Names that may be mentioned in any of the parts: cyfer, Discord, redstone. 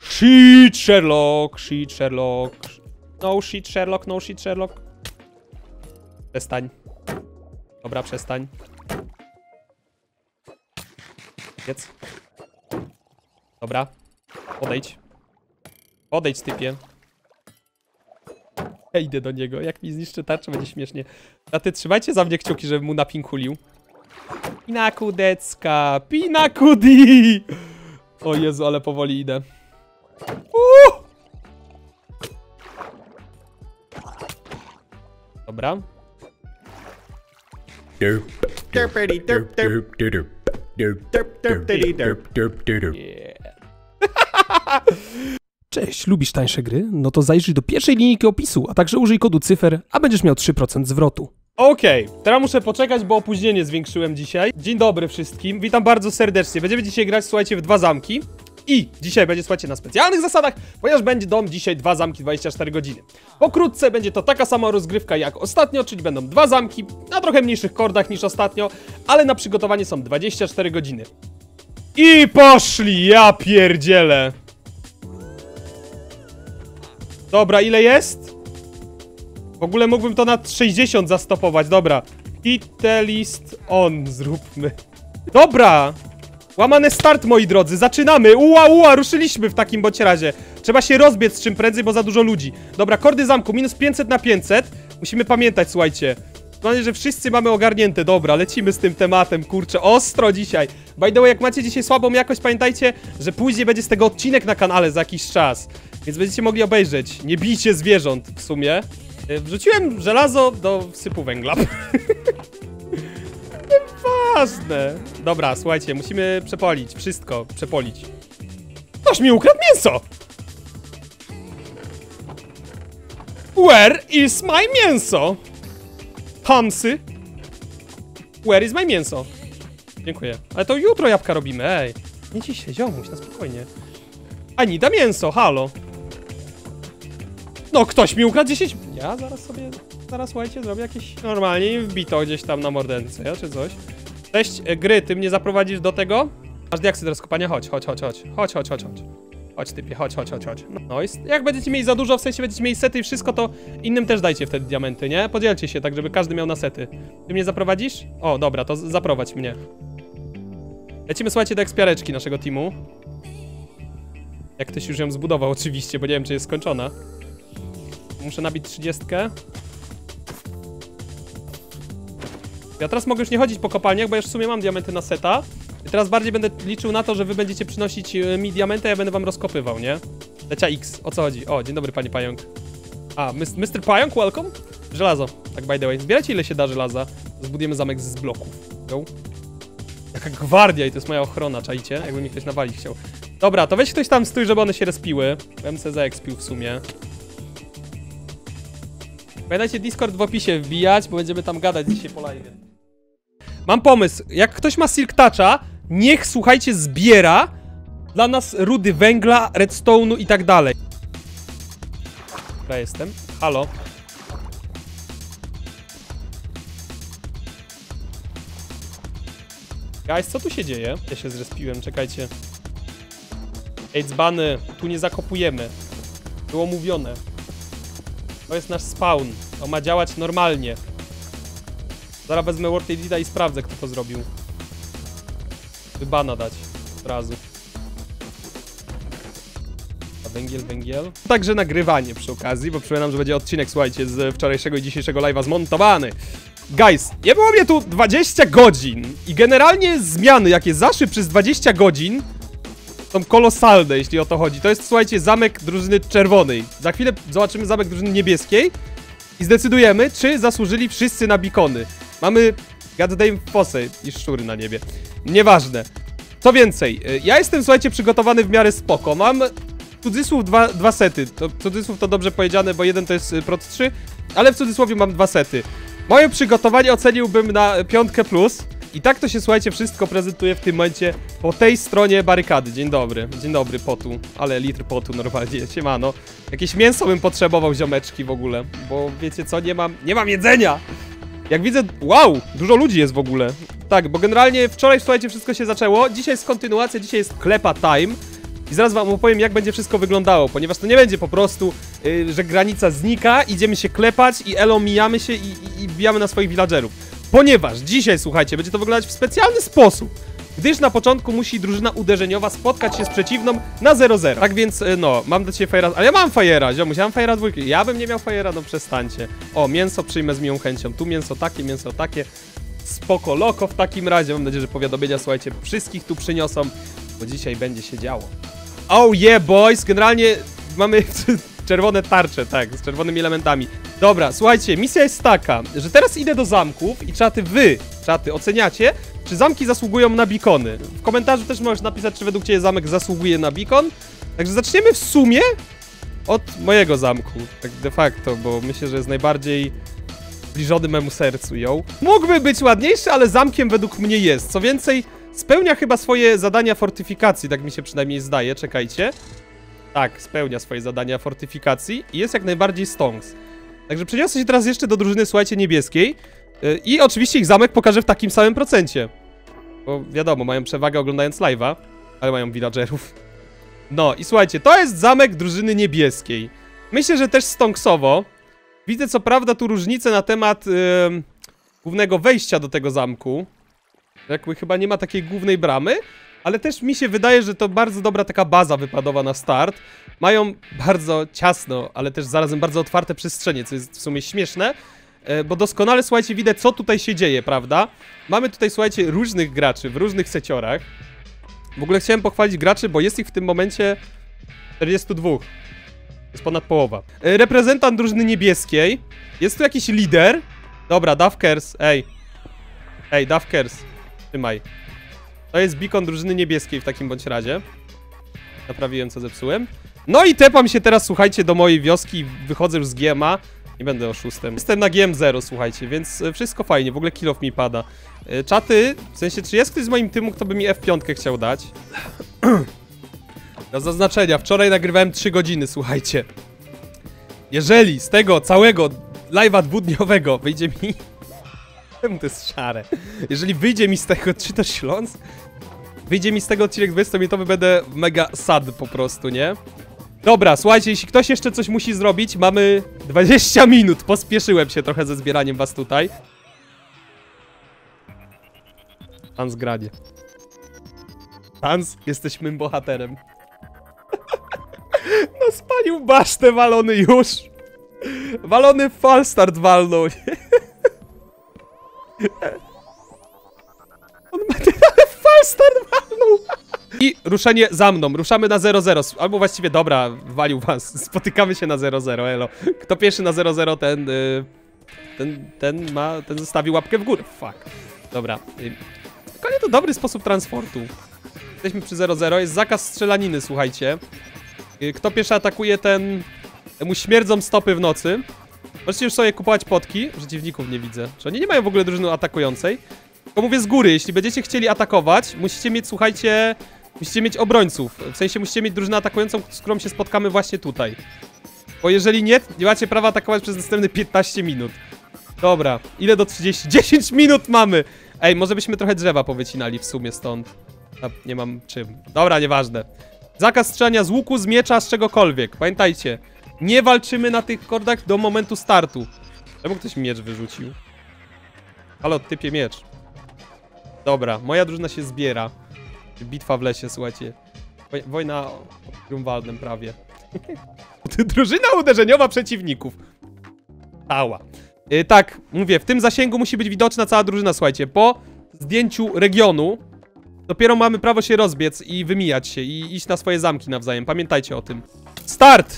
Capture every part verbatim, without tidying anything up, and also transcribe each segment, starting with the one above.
Shit, Sherlock, shit, Sherlock. No shit, Sherlock, no shit, Sherlock. Przestań. Dobra, przestań. Jedz. Dobra. Podejdź. Podejdź, typie. Ja idę do niego. Jak mi zniszczy tarczę, będzie śmiesznie. A ty trzymajcie za mnie kciuki, żebym mu napinkulił. Pinakudecka! Pinakudi! O Jezu, ale powoli idę. Uuu! Dobra. Yeah. Cześć, lubisz tańsze gry? No to zajrzyj do pierwszej linijki opisu, a także użyj kodu cyfer, a będziesz miał trzy procent zwrotu. Okej, okay, teraz muszę poczekać, bo opóźnienie zwiększyłem dzisiaj. Dzień dobry wszystkim, witam bardzo serdecznie. Będziemy dzisiaj grać, słuchajcie, w dwa zamki. I dzisiaj będzie, słuchajcie, na specjalnych zasadach, ponieważ będzie dom dzisiaj dwa zamki dwadzieścia cztery godziny. Pokrótce będzie to taka sama rozgrywka jak ostatnio, czyli będą dwa zamki na trochę mniejszych kordach niż ostatnio, ale na przygotowanie są dwadzieścia cztery godziny. I poszli, ja pierdzielę. Dobra, ile jest? W ogóle mógłbym to na sześćdziesiąt zastopować, dobra. Hitelist on, zróbmy. Dobra! Łamane start, moi drodzy, zaczynamy! Ua, ua, ruszyliśmy w takim bądź razie. Trzeba się rozbiec czym prędzej, bo za dużo ludzi. Dobra, kordy zamku, minus pięćset na pięćset. Musimy pamiętać, słuchajcie. Mam nadzieję, że wszyscy mamy ogarnięte. Dobra, lecimy z tym tematem, kurczę, ostro dzisiaj. By the way, jak macie dzisiaj słabą jakość, pamiętajcie, że później będzie z tego odcinek na kanale za jakiś czas. Więc będziecie mogli obejrzeć. Nie bijcie zwierząt w sumie. Wrzuciłem żelazo do sypu węgla. Nieważne. Dobra, słuchajcie, musimy przepolić. Wszystko przepolić. Ktoś mi ukradł mięso! Where is my mięso? Hamsy? Where is my mięso? Dziękuję. Ale to jutro jabłka robimy, ej. Nie dzisiaj, ziomuś, na spokojnie. Anida mięso, halo. No, ktoś mi ukradł dziesięć... Ja zaraz sobie... Zaraz, słuchajcie, zrobię jakieś... Normalnie wbito gdzieś tam na mordęce, ja, czy coś. Cześć, gry, ty mnie zaprowadzisz do tego? Aż diaksy teraz kopania, chodź, chodź, chodź, chodź. Chodź, chodź, chodź, chodź. Chodź, typie, chodź, chodź, chodź, chodź. No i jak będziecie mieli za dużo, w sensie będziecie mieli sety i wszystko, to innym też dajcie wtedy diamenty, nie? Podzielcie się tak, żeby każdy miał na sety. Ty mnie zaprowadzisz? O, dobra, to zaprowadź mnie. Lecimy, słuchajcie, do ekspiareczki naszego teamu. Jak ktoś już ją zbudował, oczywiście, bo nie wiem, czy jest skończona. Muszę nabić trzydziestkę. Ja teraz mogę już nie chodzić po kopalniach, bo ja już w sumie mam diamenty na seta. I teraz bardziej będę liczył na to, że wy będziecie przynosić mi diamenty, a ja będę wam rozkopywał, nie? Lecia X, o co chodzi? O, dzień dobry, panie pająk. A, mister Pająk, welcome. Żelazo, tak by the way. Zbierajcie ile się da żelaza. Zbudujemy zamek z bloków. Go. Jaka gwardia i to jest moja ochrona, czajcie? Jakby mi ktoś nawalić chciał. Dobra, to weź ktoś tam stój, żeby one się respiły. Bym se zaekspił w sumie. Pamiętajcie, Discord w opisie wbijać, bo będziemy tam gadać dzisiaj po live. Mam pomysł. Jak ktoś ma Silk Toucha, niech, słuchajcie, zbiera dla nas rudy węgla, redstone'u i tak dalej. Ja jestem. Halo. Guys, co tu się dzieje? Ja się zrespiłem, czekajcie. Ej, dzbany, tu nie zakopujemy. Było mówione. To jest nasz spawn. To ma działać normalnie. Zaraz wezmę World Edita i sprawdzę, kto to zrobił. Wybana dać. Od razu. A węgiel, węgiel. Także nagrywanie przy okazji, bo przypominam, że będzie odcinek, słuchajcie, z wczorajszego i dzisiejszego live'a zmontowany. Guys, nie było mnie tu dwadzieścia godzin i generalnie zmiany, jakie zaszły przez dwadzieścia godzin, są kolosalne, jeśli o to chodzi. To jest, słuchajcie, zamek drużyny czerwonej. Za chwilę zobaczymy zamek drużyny niebieskiej i zdecydujemy, czy zasłużyli wszyscy na bikony. Mamy goddamn fosę i szczury na niebie. Nieważne. Co więcej, ja jestem, słuchajcie, przygotowany w miarę spoko. Mam cudzysłów dwa, dwa sety. To, cudzysłów to dobrze powiedziane, bo jeden to jest prot trzy, ale w cudzysłowie mam dwa sety. Moje przygotowanie oceniłbym na piątkę plus. I tak to się, słuchajcie, wszystko prezentuje w tym momencie po tej stronie barykady. Dzień dobry, dzień dobry, potu, ale litr potu normalnie, siemano. Jakieś mięso bym potrzebował, ziomeczki, w ogóle, bo wiecie co, nie mam, nie mam jedzenia! Jak widzę, wow, dużo ludzi jest w ogóle. Tak, bo generalnie wczoraj, słuchajcie, wszystko się zaczęło, dzisiaj jest kontynuacja, dzisiaj jest klepa time. I zaraz wam opowiem, jak będzie wszystko wyglądało, ponieważ to nie będzie po prostu, yy, że granica znika, idziemy się klepać i elo, mijamy się i, i, i bijamy na swoich villagerów. Ponieważ dzisiaj, słuchajcie, będzie to wyglądać w specjalny sposób, gdyż na początku musi drużyna uderzeniowa spotkać się z przeciwną na zero zero. Tak więc, no, mam do ciebie fajera, ale ja mam fajera, ziomuś, ja mam fajera dwójki, ja bym nie miał fajera, no przestańcie. O, mięso przyjmę z miłą chęcią, tu mięso takie, mięso takie, spoko loko w takim razie. Mam nadzieję, że powiadomienia, słuchajcie, wszystkich tu przyniosą, bo dzisiaj będzie się działo. Oh yeah, boys, generalnie mamy czerwone tarcze, tak, z czerwonymi elementami. Dobra, słuchajcie, misja jest taka, że teraz idę do zamków i czaty wy, czaty, oceniacie, czy zamki zasługują na bikony. W komentarzu też możesz napisać, czy według ciebie zamek zasługuje na bikon. Także zaczniemy w sumie od mojego zamku, tak de facto, bo myślę, że jest najbardziej zbliżony memu sercu, yo. Mógłby być ładniejszy, ale zamkiem według mnie jest. Co więcej, spełnia chyba swoje zadania fortyfikacji, tak mi się przynajmniej zdaje, czekajcie. Tak, spełnia swoje zadania fortyfikacji i jest jak najbardziej stonks. Także przeniosę się teraz jeszcze do drużyny, słuchajcie, niebieskiej. Yy, I oczywiście ich zamek pokażę w takim samym procencie. Bo wiadomo, mają przewagę oglądając live'a, ale mają villagerów. No i słuchajcie, to jest zamek drużyny niebieskiej. Myślę, że też stonksowo. Widzę co prawda tu różnicę na temat yy, głównego wejścia do tego zamku. Jakby chyba nie ma takiej głównej bramy, ale też mi się wydaje, że to bardzo dobra taka baza wypadowa na start. Mają bardzo ciasno, ale też zarazem bardzo otwarte przestrzenie, co jest w sumie śmieszne, bo doskonale, słuchajcie, widać co tutaj się dzieje, prawda? Mamy tutaj, słuchajcie, różnych graczy w różnych seciorach. W ogóle chciałem pochwalić graczy, bo jest ich w tym momencie czterdziestu dwóch. Jest ponad połowa. Reprezentant drużyny niebieskiej. Jest tu jakiś lider. Dobra, Dawkers, ej. Ej, Dawkers, trzymaj. To jest beacon drużyny niebieskiej w takim bądź razie. Naprawiłem co zepsułem. No i tepam się teraz, słuchajcie, do mojej wioski. Wychodzę już z G M A. Nie będę oszustem. Jestem na G M zero, słuchajcie, więc wszystko fajnie. W ogóle kill off mi pada. Czaty, w sensie, czy jest ktoś z moim tymu, kto by mi F pięć chciał dać? Dla zaznaczenia, wczoraj nagrywałem trzy godziny, słuchajcie. Jeżeli z tego całego live'a dwudniowego wyjdzie mi... to jest szare. Jeżeli wyjdzie mi z tego, czy to Śląsk? Wyjdzie mi z tego odcinek dwudziestominutowy, będę mega sad po prostu, nie? Dobra, słuchajcie, jeśli ktoś jeszcze coś musi zrobić, mamy dwadzieścia minut. Pospieszyłem się trochę ze zbieraniem was tutaj. Hans granie. Hans, jesteś mym bohaterem. No spalił basztę walony już. Walony falstart walnął. On ma ten falstart walnął. I ruszenie za mną, ruszamy na zero zero. Albo właściwie, dobra, walił was. Spotykamy się na zero zero, elo. Kto pierwszy na zero zero, ten, yy, ten, ten ma, ten zostawił łapkę w górę. Fuck. Dobra. Tylko to dobry sposób transportu. Jesteśmy przy zero zero, jest zakaz strzelaniny, słuchajcie. Kto pierwszy atakuje, ten... temu śmierdzą stopy w nocy. Możecie już sobie kupować potki. Przeciwników nie widzę. Czy oni nie mają w ogóle drużyny atakującej? Tylko mówię z góry, jeśli będziecie chcieli atakować, musicie mieć, słuchajcie... musicie mieć obrońców. W sensie musicie mieć drużynę atakującą, z którą się spotkamy właśnie tutaj. Bo jeżeli nie, nie macie prawa atakować przez następne piętnaście minut. Dobra, ile do trzydziestu? dziesięć minut mamy! Ej, może byśmy trochę drzewa powycinali w sumie stąd. A, nie mam czym. Dobra, nieważne. Zakaz strzelania z łuku, z miecza, z czegokolwiek. Pamiętajcie, nie walczymy na tych kordach do momentu startu. Czemu ktoś miecz wyrzucił? Halo, typie, miecz. Dobra, moja drużyna się zbiera. Bitwa w lesie, słuchajcie. Wojna pod Grunwaldem prawie. Drużyna uderzeniowa przeciwników. Cała. Yy, tak, mówię, w tym zasięgu musi być widoczna cała drużyna, słuchajcie. Po zdjęciu regionu dopiero mamy prawo się rozbiec i wymijać się i iść na swoje zamki nawzajem. Pamiętajcie o tym. Start!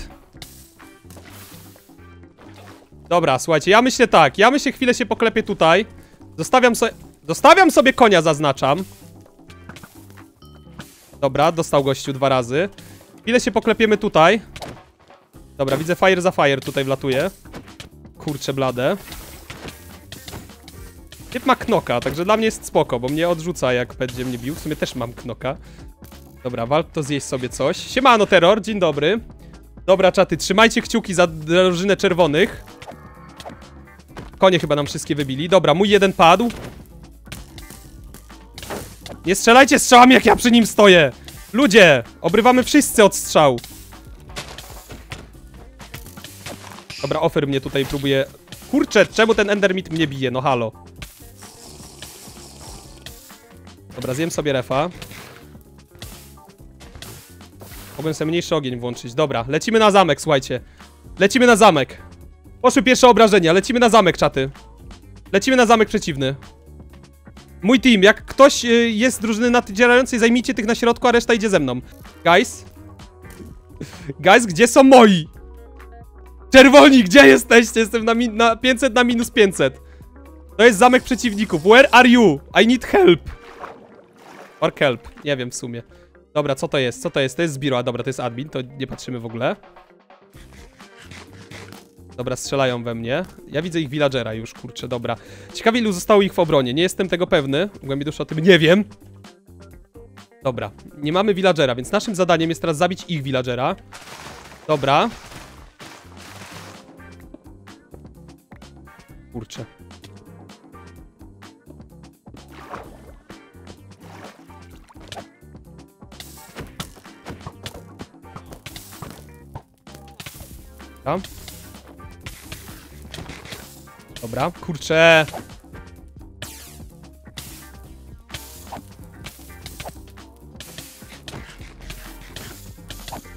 Dobra, słuchajcie, ja myślę tak. Ja myślę, chwilę się poklepię tutaj. Zostawiam sobie... Zostawiam sobie konia, zaznaczam. Dobra, dostał gościu dwa razy. Chwilę się poklepiemy tutaj. Dobra, widzę fire za fire tutaj wlatuje. Kurczę blade. Typ ma knoka, także dla mnie jest spoko, bo mnie odrzuca jak będzie mnie bił. W sumie też mam knoka. Dobra, warto zjeść sobie coś. Siemano terror, dzień dobry. Dobra czaty, trzymajcie kciuki za drużynę czerwonych. Konie chyba nam wszystkie wybili. Dobra, mój jeden padł. Nie strzelajcie strzałami jak ja przy nim stoję. Ludzie! Obrywamy wszyscy od strzał. Dobra, Ofer mnie tutaj próbuje... Kurczę, czemu ten endermit mnie bije? No halo. Dobra, zjem sobie refa. Mogłem sobie mniejszy ogień włączyć. Dobra, lecimy na zamek, słuchajcie. Lecimy na zamek. Poszły pierwsze obrażenia. Lecimy na zamek, czaty. Lecimy na zamek przeciwny. Mój team, jak ktoś y, jest z drużyny naddzierającej, zajmijcie tych na środku, a reszta idzie ze mną. Guys? Guys, gdzie są moi? Czerwoni, gdzie jesteście? Jestem na, na pięćset na minus pięćset. To jest zamek przeciwników. Where are you? I need help. Or help. Nie wiem w sumie. Dobra, co to jest? Co to jest? To jest zbiór. A dobra, to jest admin. To nie patrzymy w ogóle. Dobra, strzelają we mnie. Ja widzę ich villagera już, kurczę, dobra. Ciekawie, ilu zostało ich w obronie. Nie jestem tego pewny. W głębi duszy o tym nie wiem. Dobra, nie mamy villagera, więc naszym zadaniem jest teraz zabić ich villagera. Dobra. Kurczę. Tam. Dobra, kurczę.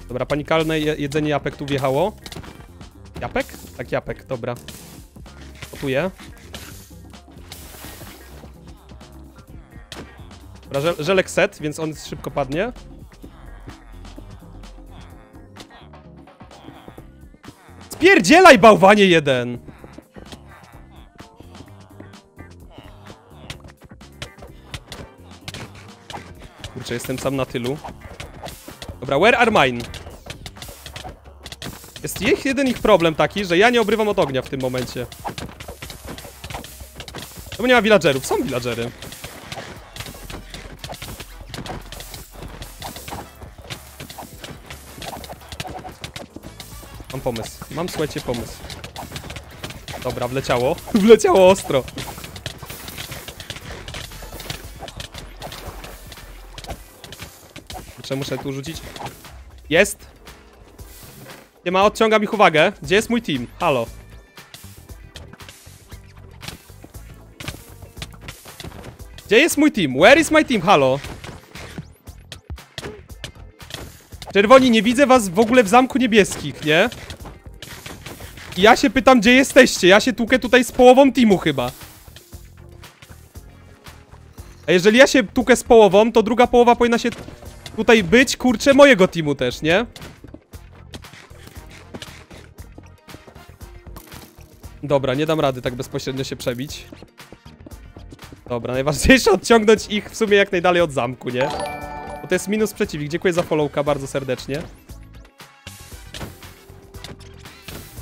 Dobra, panikalne jedzenie japek tu wjechało. Japek? Tak, japek, dobra. Kotuję. Dobra, żelek set, więc on szybko padnie. Spierdzielaj, bałwanie jeden! Kurczę, jestem sam na tylu. Dobra, where are mine? Jest ich, jeden ich problem taki, że ja nie obrywam od ognia w tym momencie. No bo nie ma villagerów. Są villagery. Mam pomysł. Mam, słuchajcie, pomysł. Dobra, wleciało. Wleciało ostro. Muszę tu rzucić. Jest! Nie ma, odciągam ich uwagę. Gdzie jest mój team? Halo. Gdzie jest mój team? Where is my team? Halo. Czerwoni, nie widzę was w ogóle w zamku niebieskich, nie? I ja się pytam, gdzie jesteście? Ja się tłukę tutaj z połową teamu chyba. A jeżeli ja się tłukę z połową, to druga połowa powinna się... tutaj być, kurczę, mojego teamu też, nie? Dobra, nie dam rady tak bezpośrednio się przebić. Dobra, najważniejsze odciągnąć ich w sumie jak najdalej od zamku, nie? Bo to jest minus przeciwnik. Dziękuję za followka bardzo serdecznie.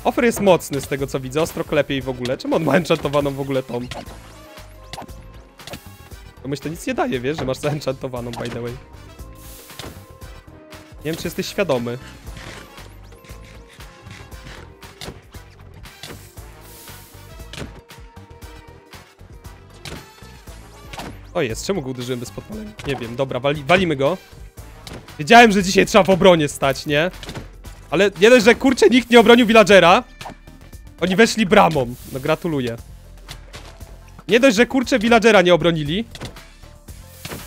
Ofer jest mocny z tego co widzę, ostro klepie i w ogóle. Czemu on ma enchantowaną w ogóle tą? To myślę, nic nie daje, wiesz, że masz zaenchantowaną, by the way. Nie wiem, czy jesteś świadomy. O jest, czemu go uderzyłem bez podpalenia? Nie wiem, dobra, wali, walimy go. Wiedziałem, że dzisiaj trzeba w obronie stać, nie? Ale nie dość, że kurczę, nikt nie obronił villagera. Oni weszli bramą. No gratuluję. Nie dość, że kurczę, villagera nie obronili.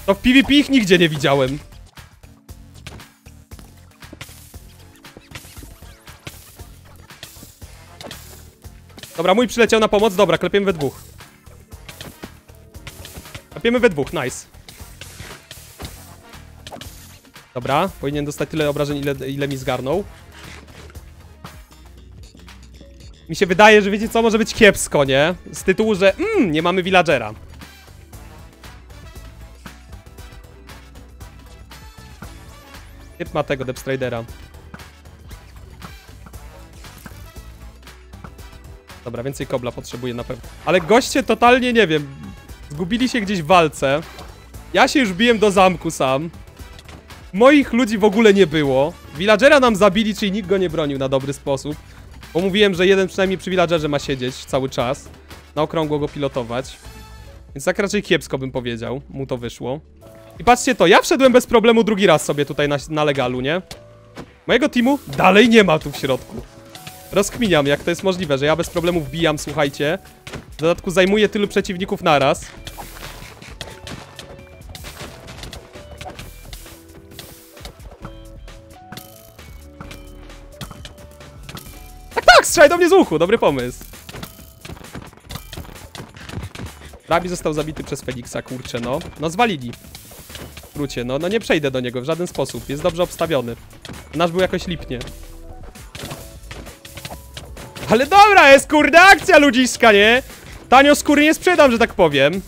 To w PvP ich nigdzie nie widziałem. Dobra, mój przyleciał na pomoc. Dobra, klepiemy we dwóch. Klepiemy we dwóch, nice. Dobra, powinien dostać tyle obrażeń, ile, ile mi zgarnął. Mi się wydaje, że wiecie co, może być kiepsko, nie? Z tytułu, że mm, nie mamy villagera. Typ ma tego Depstridera. Dobra, więcej kobla potrzebuję na pewno. Ale goście totalnie, nie wiem, zgubili się gdzieś w walce. Ja się już biłem do zamku sam. Moich ludzi w ogóle nie było. Villagera nam zabili, czyli nikt go nie bronił na dobry sposób. Bo mówiłem, że jeden przynajmniej przy villagerze ma siedzieć cały czas. Na okrągło go pilotować. Więc tak raczej kiepsko bym powiedział. Mu to wyszło. I patrzcie to, ja wszedłem bez problemu drugi raz sobie tutaj na, na legalu, nie? Mojego teamu dalej nie ma tu w środku. Rozkminiam, jak to jest możliwe, że ja bez problemu wbijam, słuchajcie. W dodatku zajmuję tylu przeciwników naraz. Tak, tak, strzelaj do mnie z łuku, dobry pomysł. Rabi został zabity przez Feniksa, kurczę, no. No zwalili. Krucie, no, no nie przejdę do niego w żaden sposób, jest dobrze obstawiony. Nasz był jakoś lipnie. Ale dobra, jest kurde akcja ludziska, nie? Tanio skóry nie sprzedam, że tak powiem.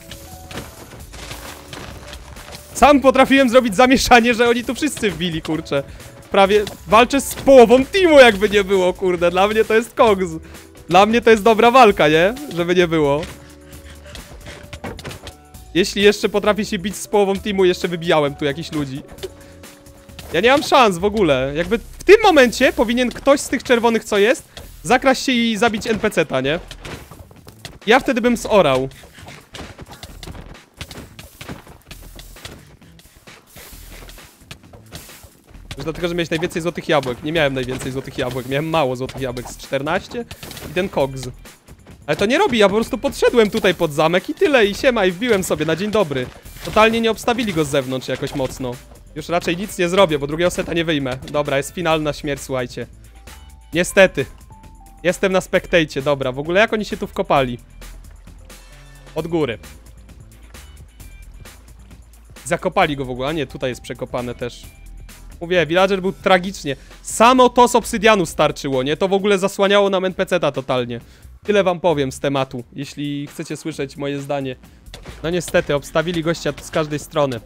Sam potrafiłem zrobić zamieszanie, że oni tu wszyscy wbili, kurczę. Prawie walczę z połową teamu, jakby nie było, kurde. Dla mnie to jest koks. Dla mnie to jest dobra walka, nie? Żeby nie było. Jeśli jeszcze potrafię się bić z połową teamu, jeszcze wybijałem tu jakichś ludzi. Ja nie mam szans w ogóle. Jakby w tym momencie powinien ktoś z tych czerwonych, co jest, zakraść się i zabić en pe ce ta, nie? Ja wtedy bym zorał. Już dlatego, że miałeś najwięcej złotych jabłek. Nie miałem najwięcej złotych jabłek, miałem mało złotych jabłek, z czternaście i ten koks. Ale to nie robi, ja po prostu podszedłem tutaj pod zamek i tyle, i siema, i wbiłem sobie na dzień dobry. Totalnie nie obstawili go z zewnątrz jakoś mocno. Już raczej nic nie zrobię, bo drugiego seta nie wyjmę. Dobra, jest finalna śmierć, słuchajcie. Niestety. Jestem na spectacie, dobra. W ogóle jak oni się tu wkopali? Od góry. Zakopali go w ogóle, a nie, tutaj jest przekopane też. Mówię, villager był tragicznie. Samo to z obsydianu starczyło, nie? To w ogóle zasłaniało nam en pe ce ta totalnie. Tyle wam powiem z tematu, jeśli chcecie słyszeć moje zdanie. No niestety, obstawili gościa tu z każdej strony.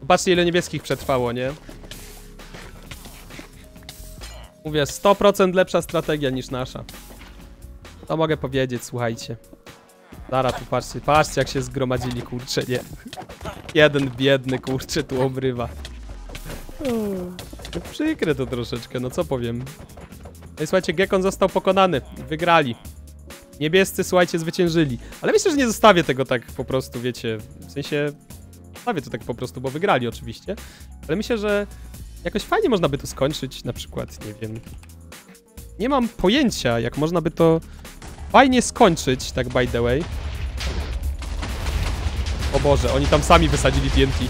Zobaczcie, ile niebieskich przetrwało, nie? Mówię, sto procent lepsza strategia niż nasza. To mogę powiedzieć, słuchajcie. Zara, tu patrzcie, patrzcie jak się zgromadzili, kurczę, nie. Jeden biedny, kurczę, tu obrywa. O, przykre to troszeczkę, no co powiem. No i słuchajcie, Gekon został pokonany. Wygrali. Niebiescy, słuchajcie, zwyciężyli. Ale myślę, że nie zostawię tego tak po prostu, wiecie. W sensie, zostawię to tak po prostu, bo wygrali oczywiście. Ale myślę, że... jakoś fajnie można by to skończyć, na przykład, nie wiem. Nie mam pojęcia, jak można by to fajnie skończyć, tak by the way. O Boże, oni tam sami wysadzili te en te.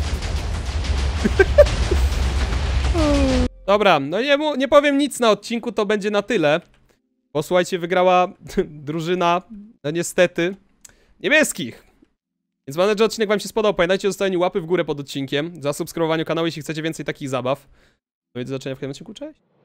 Dobra, no nie, nie powiem nic na odcinku, to będzie na tyle. Bo słuchajcie, wygrała drużyna, no niestety, niebieskich. Więc mam nadzieję, że odcinek wam się spodobał. Pamiętajcie o zostawieniu łapy w górę pod odcinkiem, zasubskrybowaniu kanału, jeśli chcecie więcej takich zabaw. No i do zobaczenia w kolejnym odcinku, cześć!